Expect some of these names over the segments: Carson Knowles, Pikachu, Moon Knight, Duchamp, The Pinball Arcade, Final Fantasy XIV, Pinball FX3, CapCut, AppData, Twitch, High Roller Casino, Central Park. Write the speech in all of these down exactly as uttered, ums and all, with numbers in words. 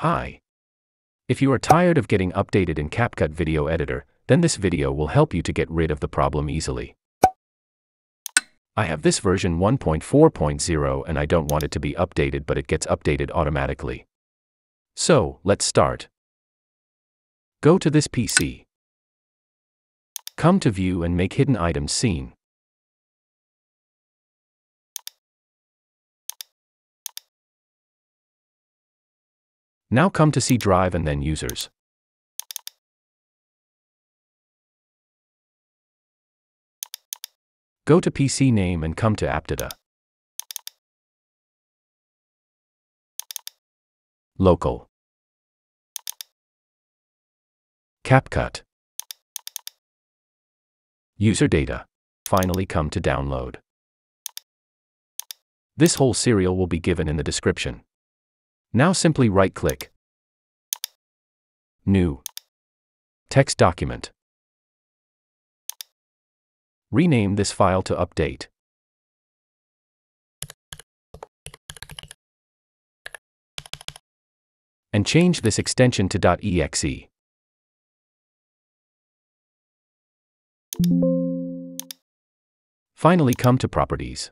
Hi. If you are tired of getting updated in CapCut Video Editor, then this video will help you to get rid of the problem easily. I have this version one point four point zero and I don't want it to be updated, but it gets updated automatically. So, let's start. Go to this P C. Come to View and make Hidden Items Seen. Now come to C drive and then users. Go to P C name and come to AppData. Local. CapCut. User data. Finally come to download. This whole serial will be given in the description. Now simply right-click, New, Text Document. Rename this file to Update. And change this extension to .exe. Finally come to Properties.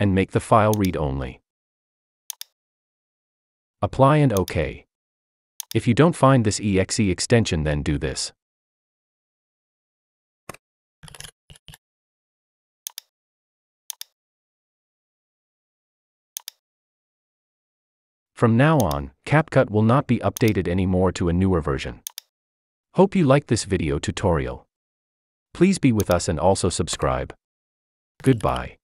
And make the file read-only. Apply and OK. If you don't find this .exe extension, then do this. From now on, CapCut will not be updated anymore to a newer version. Hope you like this video tutorial. Please be with us and also subscribe. Goodbye.